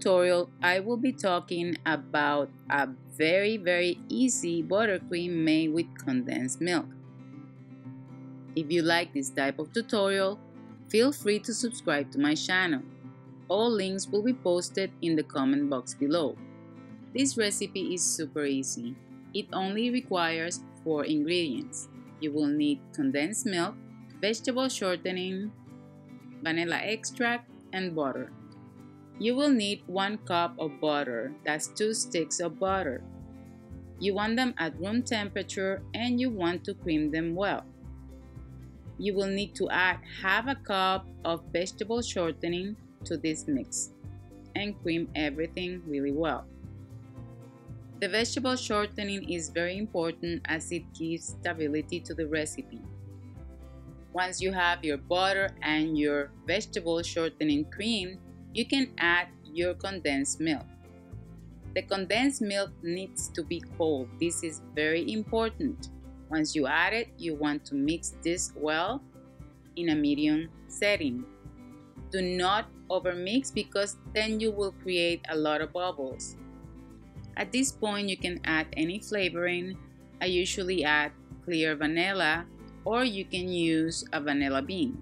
tutorial, I will be talking about a very easy buttercream made with condensed milk. If you like this type of tutorial, feel free to subscribe to my channel. All links will be posted in the comment box below. This recipe is super easy. It only requires 4 ingredients. You will need condensed milk, vegetable shortening, vanilla extract, and butter. You will need 1 cup of butter, that's 2 sticks of butter. You want them at room temperature and you want to cream them well. You will need to add half a cup of vegetable shortening to this mix and cream everything really well. The vegetable shortening is very important as it gives stability to the recipe. Once you have your butter and your vegetable shortening cream, you can add your condensed milk. The condensed milk needs to be cold. This is very important. Once you add it, you want to mix this well in a medium setting. Do not overmix because then you will create a lot of bubbles. At this point, you can add any flavoring. I usually add clear vanilla, or you can use a vanilla bean.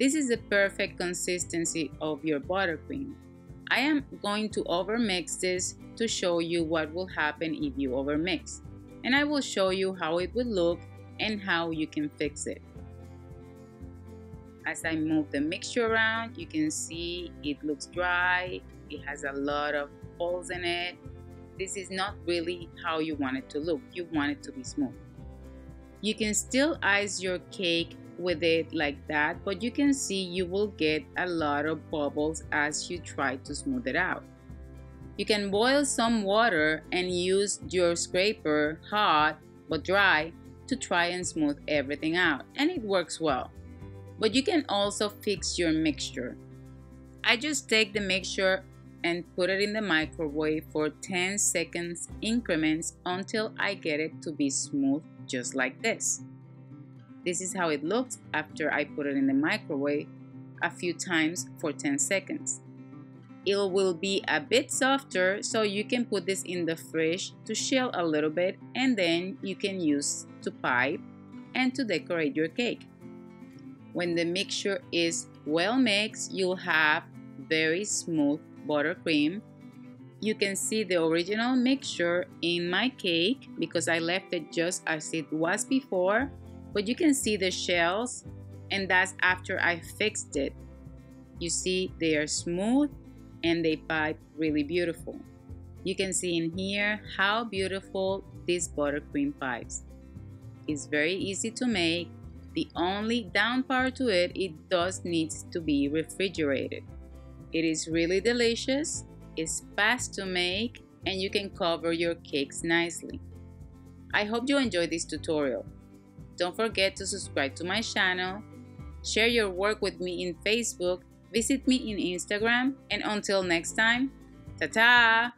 This is the perfect consistency of your buttercream. I am going to overmix this to show you what will happen if you overmix, and I will show you how it will look and how you can fix it. As I move the mixture around, you can see it looks dry, it has a lot of holes in it. This is not really how you want it to look. You want it to be smooth. You can still ice your cake with it like that, but you can see you will get a lot of bubbles as you try to smooth it out. You can boil some water and use your scraper, hot but dry, to try and smooth everything out, and it works well. But you can also fix your mixture. I just take the mixture and put it in the microwave for 10 seconds increments until I get it to be smooth, just like this. This is how it looks after I put it in the microwave a few times for 10 seconds. It will be a bit softer, so you can put this in the fridge to chill a little bit, and then you can use to pipe and to decorate your cake. When the mixture is well mixed, you'll have very smooth buttercream. You can see the original mixture in my cake because I left it just as it was before. But you can see the shells, and that's after I fixed it. You see they are smooth and they pipe really beautiful. You can see in here how beautiful this buttercream pipes. It's very easy to make. The only down part to it, it does need to be refrigerated. It is really delicious, it's fast to make, and you can cover your cakes nicely. I hope you enjoyed this tutorial. Don't forget to subscribe to my channel, share your work with me in Facebook, visit me in Instagram, and until next time, ta-ta!